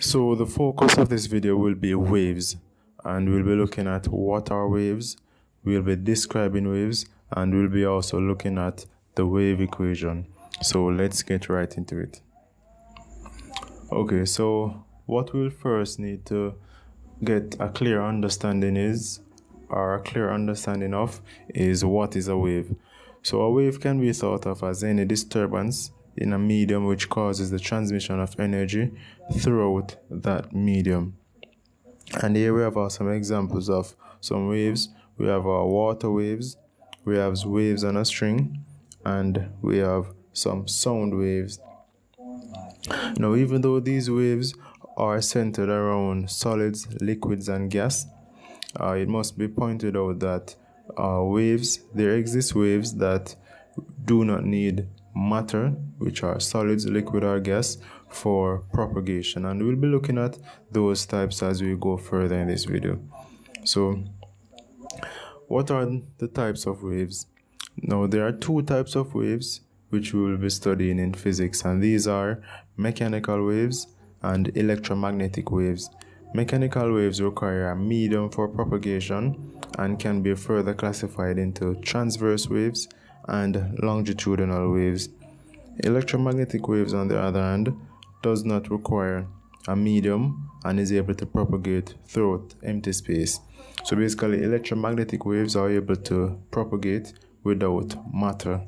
So the focus of this video will be waves, and we'll be looking at what are waves, we'll be describing waves, and we'll be also looking at the wave equation. So let's get right into it. Okay, so what we'll first need to get a clear understanding of is what is a wave. So a wave can be thought of as any disturbance in a medium which causes the transmission of energy throughout that medium. And here we have some examples of some waves. We have our water waves, we have waves on a string, and we have some sound waves. Now, even though these waves are centered around solids, liquids, and gas, it must be pointed out that there exist waves that do not need matter, which are solids, liquid, or gas, for propagation, and we'll be looking at those types as we go further in this video. So what are the types of waves? Now, there are two types of waves which we will be studying in physics, and these are mechanical waves and electromagnetic waves. Mechanical waves require a medium for propagation and can be further classified into transverse waves and longitudinal waves. Electromagnetic waves, on the other hand, does not require a medium and is able to propagate throughout empty space. So basically, electromagnetic waves are able to propagate without matter.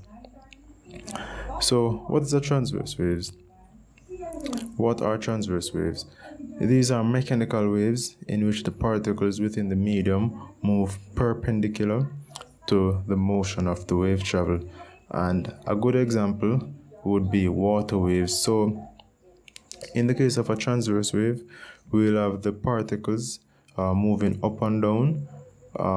So what is a transverse waves? What are transverse waves? These are mechanical waves in which the particles within the medium move perpendicular to the motion of the wave travel, and a good example would be water waves. So in the case of a transverse wave, we'll have the particles moving up and down.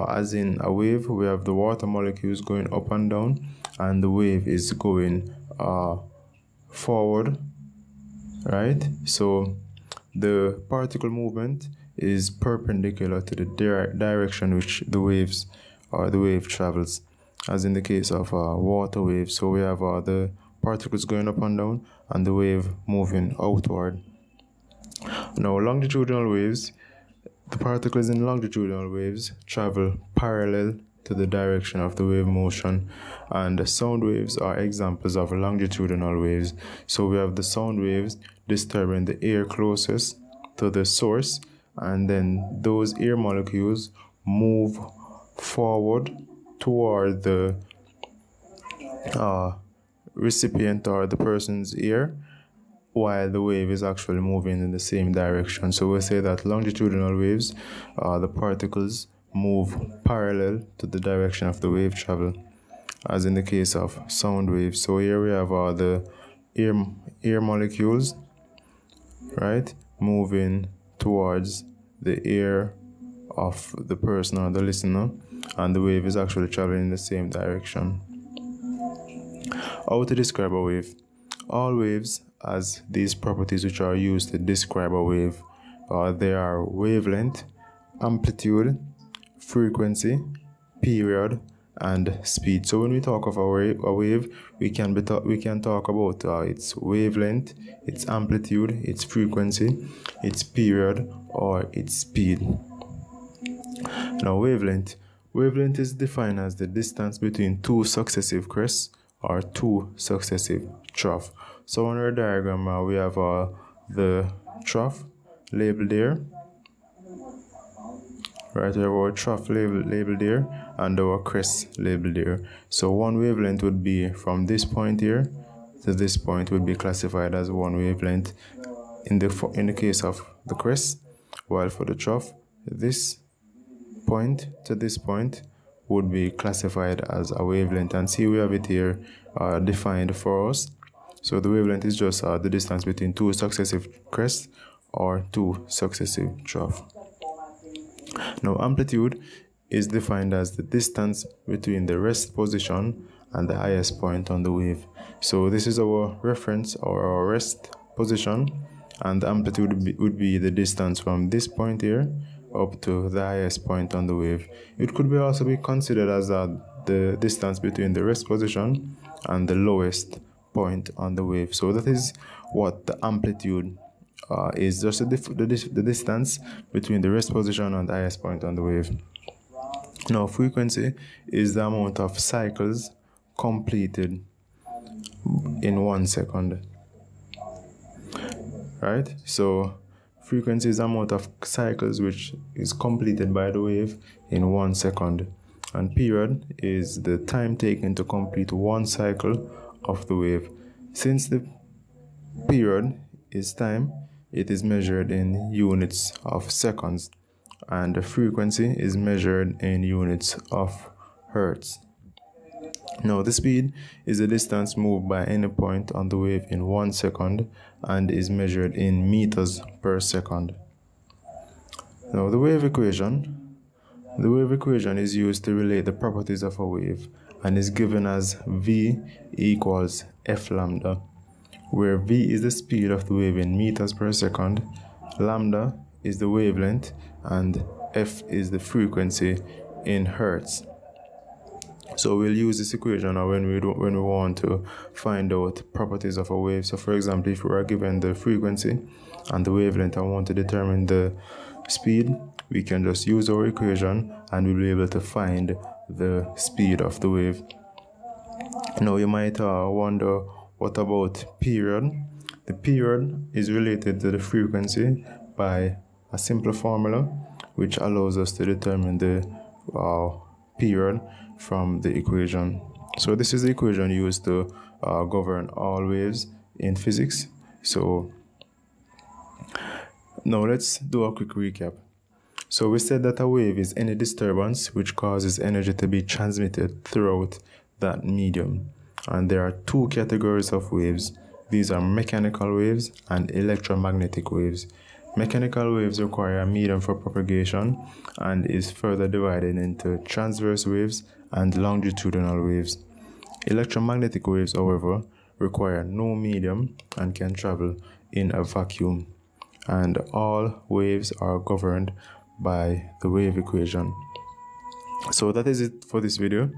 As in a wave, we have the water molecules going up and down, and the wave is going forward, right? So the particle movement is perpendicular to the direction which the wave travels, as in the case of water waves. So we have the particles going up and down and the wave moving outward. Now, longitudinal waves, the particles in longitudinal waves travel parallel to the direction of the wave motion, and the sound waves are examples of longitudinal waves. So we have the sound waves disturbing the air closest to the source, and then those air molecules move forward toward the recipient or the person's ear, while the wave is actually moving in the same direction. So we'll say that longitudinal waves, the particles move parallel to the direction of the wave travel, as in the case of sound waves. So here we have the air molecules, right, moving towards the ear of the person or the listener, and the wave is actually traveling in the same direction. How to describe a wave? All waves has these properties which are used to describe a wave. They are wavelength, amplitude, frequency, period, and speed. So when we talk of a wave, we can talk about its wavelength, its amplitude, its frequency, its period, or its speed. Now, wavelength. Wavelength is defined as the distance between two successive crests or two successive troughs. So on our diagram, we have the trough labeled there. Right, we have our trough labeled there and our crest labeled there. So one wavelength would be from this point here to this point, would be classified as one wavelength in the case of the crest, while for the trough, this point to this point would be classified as a wavelength. And see, we have it here defined for us. So the wavelength is just the distance between two successive crests or two successive troughs. Now, amplitude is defined as the distance between the rest position and the highest point on the wave. So this is our reference or our rest position, and the amplitude would be the distance from this point here up to the highest point on the wave. It could be also be considered as the distance between the rest position and the lowest point on the wave. So that is what the amplitude is just the distance between the rest position and the highest point on the wave. Now, frequency is the amount of cycles completed in 1 second. Right? So, frequency is the amount of cycles which is completed by the wave in 1 second. And period is the time taken to complete 1 cycle of the wave. Since the period is time, it is measured in units of seconds, and the frequency is measured in units of hertz. Now, the speed is the distance moved by any point on the wave in 1 second and is measured in meters per second. Now, the wave equation is used to relate the properties of a wave and is given as V equals F lambda, where V is the speed of the wave in meters per second, lambda is the wavelength, and F is the frequency in hertz. So we'll use this equation when we want to find out properties of a wave. So for example, if we are given the frequency and the wavelength and want to determine the speed, we can just use our equation and we'll be able to find the speed of the wave. Now you might wonder, what about period? The period is related to the frequency by a simple formula which allows us to determine the period from the equation. So this is the equation used to govern all waves in physics. So now let's do a quick recap. So we said that a wave is any disturbance which causes energy to be transmitted throughout that medium. And there are 2 categories of waves. These are mechanical waves and electromagnetic waves. Mechanical waves require a medium for propagation and is further divided into transverse waves and longitudinal waves. Electromagnetic waves, however, require no medium and can travel in a vacuum. And all waves are governed by the wave equation. So that is it for this video.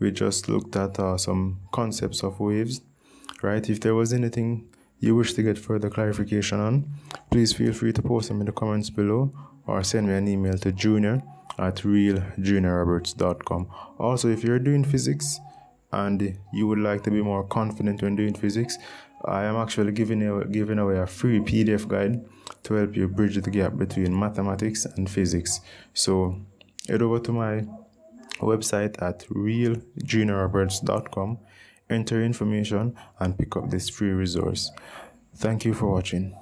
We just looked at some concepts of waves, right? If there was anything you wish to get further clarification on, please feel free to post them in the comments below or send me an email to junior@realjuniorroberts.com. Also, if you're doing physics and you would like to be more confident when doing physics, I am actually giving away a free PDF guide to help you bridge the gap between mathematics and physics. So head over to my website at realjuniorroberts.com, enter information and pick up this free resource. Thank you for watching.